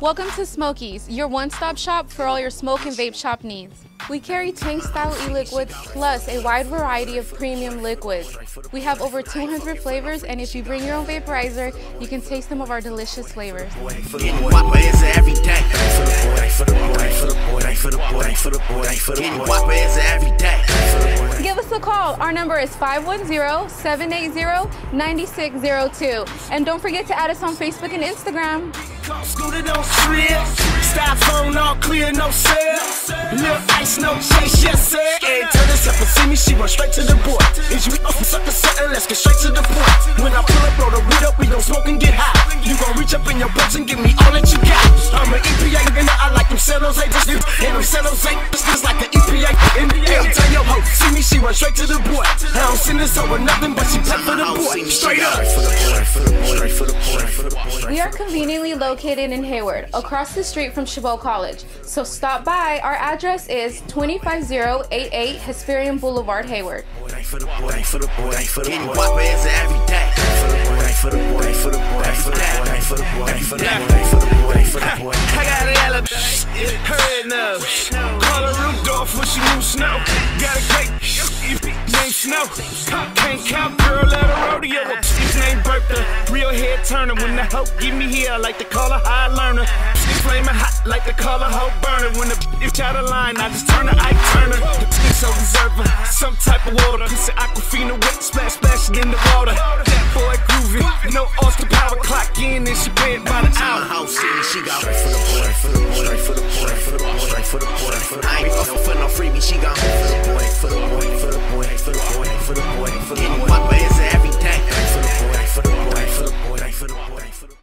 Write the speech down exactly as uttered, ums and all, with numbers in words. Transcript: Welcome to Smokies, your one-stop shop for all your smoke and vape shop needs. We carry tank-style e-liquids plus a wide variety of premium liquids. We have over two hundred flavors, and if you bring your own vaporizer, you can taste some of our delicious flavors. Give us a call. Our number is five one zero, seven eight zero, nine six zero two. And don't forget to add us on Facebook and Instagram. San Jose, just you, and I'm San Jose, just like the E P A, N B A. Tell your hoe, see me, she run straight to the boy. I don't send this over nothing, but she prep for the boy. Straight up. We are conveniently located in Hayward, across the street from Chabot College. So stop by. Our address is twenty-five oh eighty-eight Hesperian Boulevard, Hayward. Her enough. Call her Rudolph when she moves snow. Got a cake, if name Snow. Can't count, girl, let her rodeo. His name Bertha, real head turner. When the hoe give me here, I like to call her high learner. She flaming hot, like to call her hoe burner. When the bitch out of line, I just turn her Ike Turner. The bitch so deserving, some type of water. Piece of Aquafina wet, splash, splash in the water. That boy groovy, no Austin power clock in, and she paid by the hour. She got right for the boy, for the boy, for the boy, for the boy, right for the boy, for the boy. I ain't no for no freebie. She got right for the boy, for the boy, for the boy, for the boy, for the boy, for the boy.